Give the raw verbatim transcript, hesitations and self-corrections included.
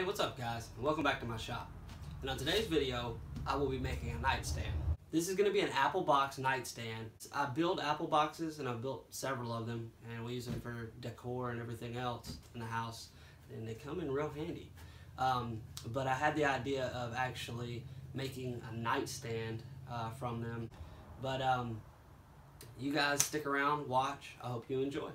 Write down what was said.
Hey, what's up guys, and welcome back to my shop. And on today's video, I will be making a nightstand. This is going to be an Apple box nightstand. I build Apple boxes, and I've built several of them, and we use them for decor and everything else in the house, and they come in real handy. Um, but I had the idea of actually making a nightstand uh, from them. But um, you guys stick around, watch, I hope you enjoy.